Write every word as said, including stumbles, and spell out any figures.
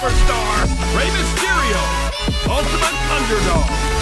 superstar, Rey Mysterio, Ultimate Underdog.